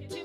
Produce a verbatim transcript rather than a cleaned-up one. give to